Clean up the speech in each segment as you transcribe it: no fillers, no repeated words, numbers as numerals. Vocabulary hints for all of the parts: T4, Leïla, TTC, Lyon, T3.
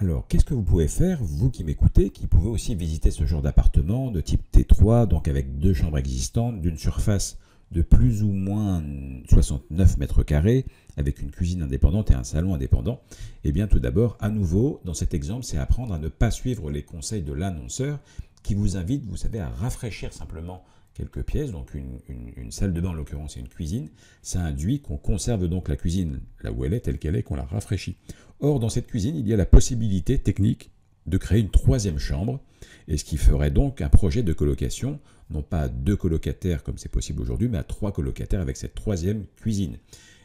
Alors, qu'est-ce que vous pouvez faire, vous qui m'écoutez, qui pouvez aussi visiter ce genre d'appartement de type T3, donc avec deux chambres existantes, d'une surface de plus ou moins 69 mètres carrés, avec une cuisine indépendante et un salon indépendant? Eh bien, tout d'abord, à nouveau, dans cet exemple, c'est apprendre à ne pas suivre les conseils de l'annonceur qui vous invite, vous savez, à rafraîchir simplement quelques pièces, donc une salle de bain en l'occurrence et une cuisine. Ça induit qu'on conserve donc la cuisine là où elle est, telle qu'elle est, qu'on la rafraîchit. Or, dans cette cuisine, il y a la possibilité technique de créer une troisième chambre, et ce qui ferait donc un projet de colocation, non pas à deux colocataires comme c'est possible aujourd'hui, mais à trois colocataires avec cette troisième cuisine.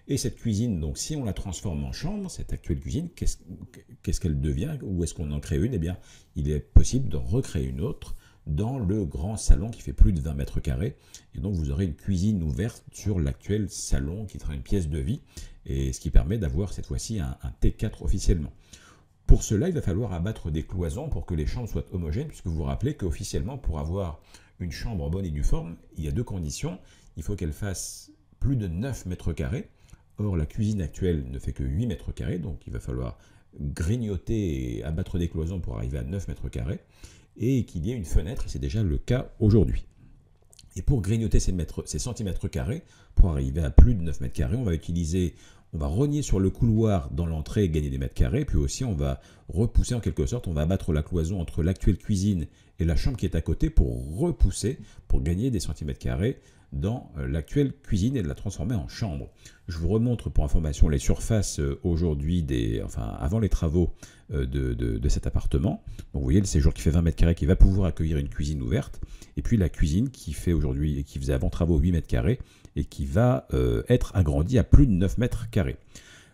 Et cette cuisine, donc si on la transforme en chambre, cette actuelle cuisine, qu'est-ce qu'elle devient? Ou est-ce qu'on en crée une? Eh bien, il est possible d'en recréer une autre dans le grand salon qui fait plus de 20 mètres carrés. Et donc, vous aurez une cuisine ouverte sur l'actuel salon qui sera une pièce de vie, et ce qui permet d'avoir cette fois-ci un T4 officiellement. Pour cela, il va falloir abattre des cloisons pour que les chambres soient homogènes, puisque vous vous rappelez qu'officiellement, pour avoir une chambre en bonne et due forme, il y a deux conditions. Il faut qu'elle fasse plus de 9 mètres carrés. Or, la cuisine actuelle ne fait que 8 mètres carrés, donc il va falloir grignoter et abattre des cloisons pour arriver à 9 mètres carrés, et qu'il y ait une fenêtre, c'est déjà le cas aujourd'hui. Et pour grignoter ces centimètres carrés, pour arriver à plus de 9 mètres carrés, on va rogner sur le couloir dans l'entrée et gagner des mètres carrés, puis aussi on va repousser en quelque sorte, on va abattre la cloison entre l'actuelle cuisine et la chambre qui est à côté pour repousser, pour gagner des centimètres carrés dans l'actuelle cuisine et de la transformer en chambre. Je vous remontre pour information les surfaces aujourd'hui, avant les travaux de cet appartement. Donc vous voyez le séjour qui fait 20 mètres carrés qui va pouvoir accueillir une cuisine ouverte, et puis la cuisine qui fait aujourd'hui et qui faisait avant travaux 8 mètres carrés et qui va être agrandie à plus de 9 mètres carrés.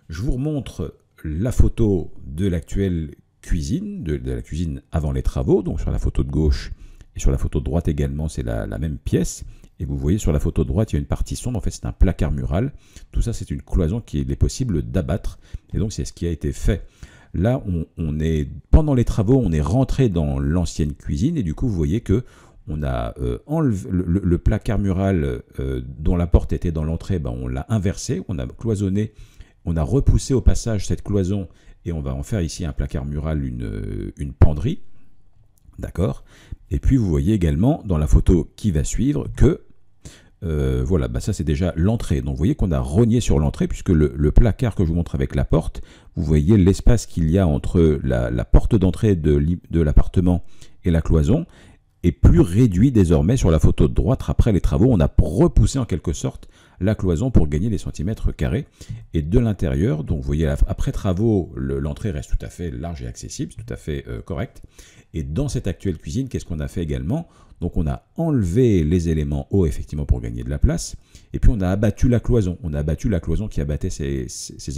Je vous remontre la photo de l'actuelle cuisine, de la cuisine avant les travaux, donc sur la photo de gauche et sur la photo de droite également, c'est la même pièce. Et vous voyez sur la photo de droite, il y a une partie sombre, en fait c'est un placard mural. Tout ça c'est une cloison qu'il est possible d'abattre, et donc c'est ce qui a été fait. Là, on est pendant les travaux, on est rentré dans l'ancienne cuisine, et du coup vous voyez que on a enlevé le placard mural dont la porte était dans l'entrée, ben, on l'a inversé, on a cloisonné, on a repoussé au passage cette cloison, et on va en faire ici un placard mural, une penderie. D'accord. Et puis vous voyez également dans la photo qui va suivre que voilà, bah ça c'est déjà l'entrée. Donc vous voyez qu'on a rogné sur l'entrée, puisque le placard que je vous montre avec la porte, vous voyez l'espace qu'il y a entre la porte d'entrée de l'appartement et la cloison est plus réduit désormais sur la photo de droite. Après les travaux, on a repoussé en quelque sorte la cloison pour gagner des centimètres carrés. Et de l'intérieur, donc vous voyez après travaux, l'entrée reste tout à fait large et accessible, tout à fait correcte. Et dans cette actuelle cuisine, qu'est-ce qu'on a fait également? Donc on a enlevé les éléments hauts effectivement pour gagner de la place, et puis on a abattu la cloison. On a abattu la cloison qui abattait ces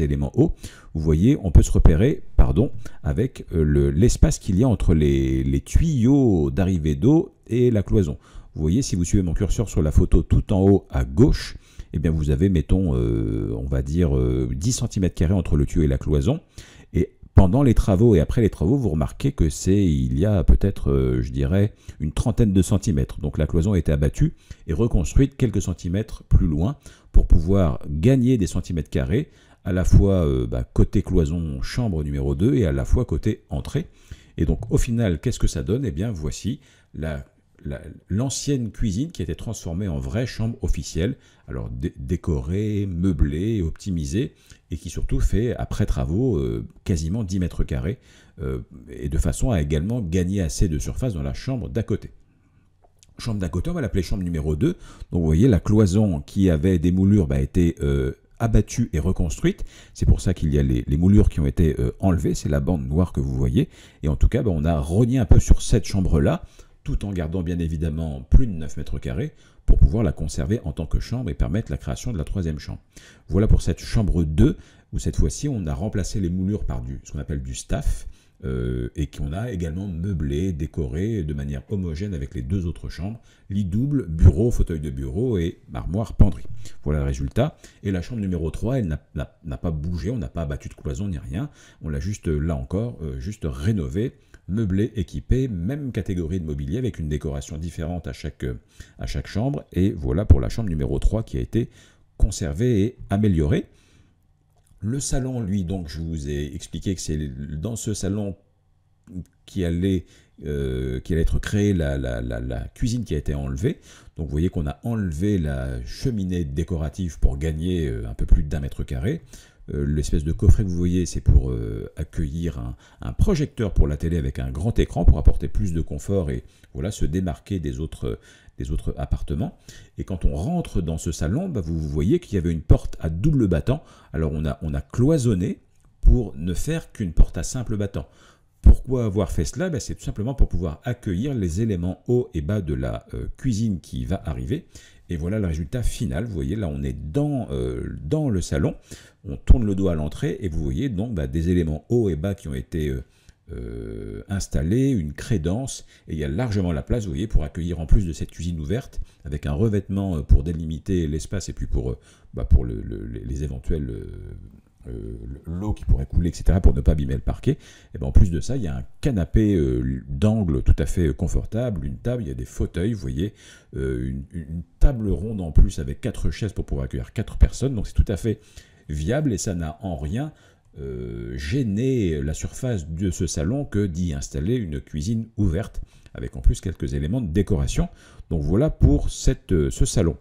éléments hauts. Vous voyez, on peut se repérer, pardon, avec l'espace qu'il y a entre les tuyaux d'arrivée d'eau et la cloison. Vous voyez, si vous suivez mon curseur sur la photo tout en haut à gauche, eh bien vous avez, mettons, on va dire 10 cm² entre le tuyau et la cloison. Et pendant les travaux et après les travaux, vous remarquez que il y a peut-être, je dirais, une trentaine de centimètres. Donc la cloison a été abattue et reconstruite quelques centimètres plus loin pour pouvoir gagner des centimètres carrés, à la fois côté cloison chambre numéro 2 et à la fois côté entrée. Et donc au final, qu'est-ce que ça donne? Eh bien voici l'ancienne cuisine qui a été transformée en vraie chambre officielle, alors décorée, meublée, optimisée, et qui surtout fait, après travaux, quasiment 10 mètres carrés, et de façon à également gagner assez de surface dans la chambre d'à côté. Chambre d'à côté, on va l'appeler chambre numéro 2. Donc vous voyez, la cloison qui avait des moulures a été abattue et reconstruite. C'est pour ça qu'il y a les moulures qui ont été enlevées, c'est la bande noire que vous voyez. Et en tout cas, on a rogné un peu sur cette chambre-là, tout en gardant bien évidemment plus de 9 mètres carrés pour pouvoir la conserver en tant que chambre et permettre la création de la troisième chambre. Voilà pour cette chambre 2, où cette fois-ci on a remplacé les moulures par ce qu'on appelle du staff, et qu'on a également meublé, décoré de manière homogène avec les deux autres chambres, lit double, bureau, fauteuil de bureau et armoire penderie. Voilà le résultat. Et la chambre numéro 3, elle n'a pas bougé, on n'a pas abattu de cloison ni rien, on l'a juste, là encore, juste rénové, meublé, équipé, même catégorie de mobilier avec une décoration différente à chaque chambre. Et voilà pour la chambre numéro 3 qui a été conservée et améliorée. Le salon, lui, donc, je vous ai expliqué que c'est dans ce salon qui allait être créée, la cuisine qui a été enlevée. Donc vous voyez qu'on a enlevé la cheminée décorative pour gagner un peu plus d'1 m². L'espèce de coffret que vous voyez, c'est pour accueillir un projecteur pour la télé avec un grand écran pour apporter plus de confort et voilà, se démarquer des autres appartements. Et quand on rentre dans ce salon, bah, vous voyez qu'il y avait une porte à double battant. Alors on a cloisonné pour ne faire qu'une porte à simple battant. Pourquoi avoir fait cela? Ben, c'est tout simplement pour pouvoir accueillir les éléments haut et bas de la cuisine qui va arriver. Et voilà le résultat final. Vous voyez, là, on est dans le salon. On tourne le dos à l'entrée et vous voyez donc bah, des éléments haut et bas qui ont été installés, une crédence. Et il y a largement la place, vous voyez, pour accueillir en plus de cette cuisine ouverte avec un revêtement pour délimiter l'espace et puis pour les éventuels... l'eau qui pourrait couler, etc., pour ne pas abîmer le parquet. Et ben en plus de ça, il y a un canapé d'angle tout à fait confortable, une table, il y a des fauteuils, vous voyez, une table ronde en plus avec 4 chaises pour pouvoir accueillir 4 personnes, donc c'est tout à fait viable et ça n'a en rien gêné la surface de ce salon que d'y installer une cuisine ouverte, avec en plus quelques éléments de décoration. Donc voilà pour ce salon.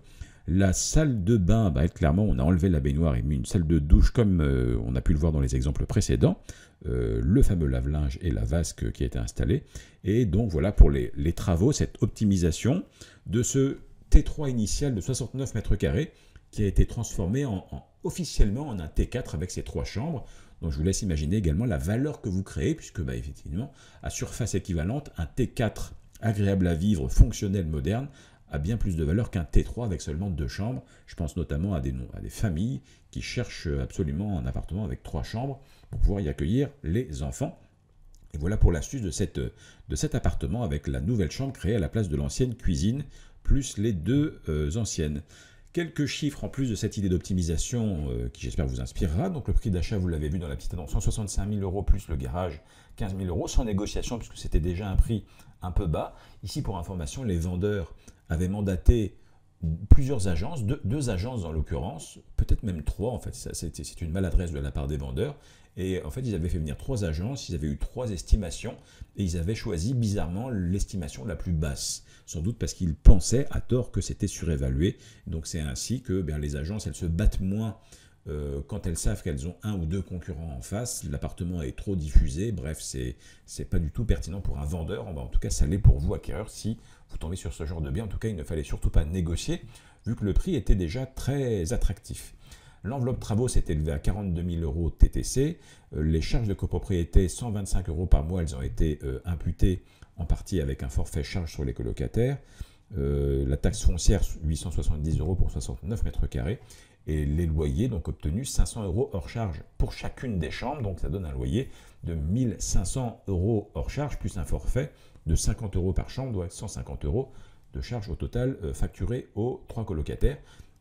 La salle de bain, bah, clairement, on a enlevé la baignoire et mis une salle de douche comme on a pu le voir dans les exemples précédents. Le fameux lave-linge et la vasque qui a été installée. Et donc voilà pour les travaux, cette optimisation de ce T3 initial de 69 m² qui a été transformé officiellement en un T4 avec ses 3 chambres. Donc je vous laisse imaginer également la valeur que vous créez puisque bah, effectivement, à surface équivalente, un T4 agréable à vivre, fonctionnel, moderne, a bien plus de valeur qu'un T3 avec seulement 2 chambres. Je pense notamment à des familles qui cherchent absolument un appartement avec 3 chambres pour pouvoir y accueillir les enfants. Et voilà pour l'astuce de cet appartement avec la nouvelle chambre créée à la place de l'ancienne cuisine, plus les 2 anciennes. Quelques chiffres en plus de cette idée d'optimisation qui j'espère vous inspirera. Donc le prix d'achat, vous l'avez vu dans la petite annonce, 165 000 € plus le garage, 15 000 € sans négociation puisque c'était déjà un prix un peu bas. Ici pour information, les vendeurs avait mandaté plusieurs agences, deux agences en l'occurrence, peut-être même 3 en fait, c'est une maladresse de la part des vendeurs, et en fait ils avaient fait venir 3 agences, ils avaient eu 3 estimations, et ils avaient choisi bizarrement l'estimation la plus basse, sans doute parce qu'ils pensaient à tort que c'était surévalué, donc c'est ainsi que bien, les agences elles se battent moins quand elles savent qu'elles ont 1 ou 2 concurrents en face, l'appartement est trop diffusé, bref, c'est pas du tout pertinent pour un vendeur, en tout cas ça l'est pour vous acquéreur si vous tombez sur ce genre de bien, en tout cas il ne fallait surtout pas négocier vu que le prix était déjà très attractif. L'enveloppe travaux s'est élevée à 42 000 € TTC, les charges de copropriété 125 € par mois, elles ont été imputées en partie avec un forfait charge sur les colocataires, la taxe foncière 870 € pour 69 m². Et les loyers donc obtenus 500 € hors charge pour chacune des chambres, donc ça donne un loyer de 1 500 € hors charge plus un forfait de 50 € par chambre, donc 150 € de charge au total facturée aux 3 colocataires.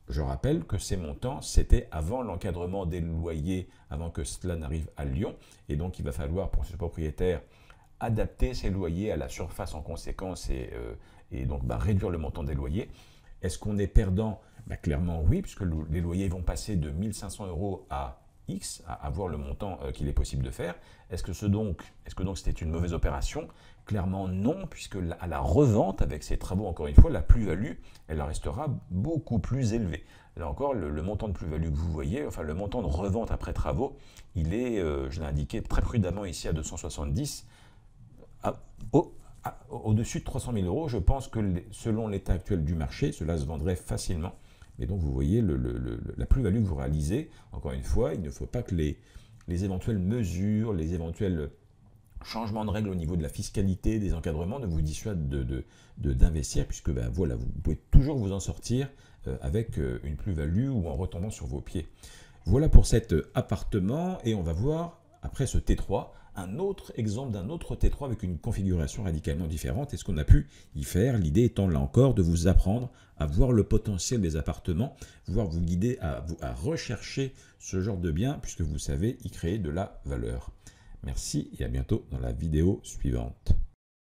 Je rappelle que ces montants, c'était avant l'encadrement des loyers, avant que cela n'arrive à Lyon, et donc il va falloir pour ce propriétaire adapter ses loyers à la surface en conséquence et donc bah, réduire le montant des loyers. Est-ce qu'on est perdant? Bah, clairement oui, puisque les loyers vont passer de 1 500 € à X, à voir le montant qu'il est possible de faire. Est-ce que donc c'était une mauvaise opération? Clairement non, puisque à la revente, avec ces travaux, encore une fois, la plus-value, elle restera beaucoup plus élevée. Là encore, le montant de plus-value que vous voyez, enfin le montant de revente après travaux, il est, je l'ai indiqué très prudemment ici, à 270 au-dessus de 300 000 €. Je pense que selon l'état actuel du marché, cela se vendrait facilement. Et donc, vous voyez la plus-value que vous réalisez. Encore une fois, il ne faut pas que les éventuelles mesures, les éventuels changements de règles au niveau de la fiscalité, des encadrements, ne vous dissuadent d'investir, puisque ben, voilà, vous pouvez toujours vous en sortir avec une plus-value ou en retombant sur vos pieds. Voilà pour cet appartement. Et on va voir, après ce T3, un autre exemple d'un autre T3 avec une configuration radicalement différente et ce qu'on a pu y faire. L'idée étant là encore de vous apprendre à voir le potentiel des appartements, voire vous guider à rechercher ce genre de bien puisque vous savez y créer de la valeur. Merci et à bientôt dans la vidéo suivante.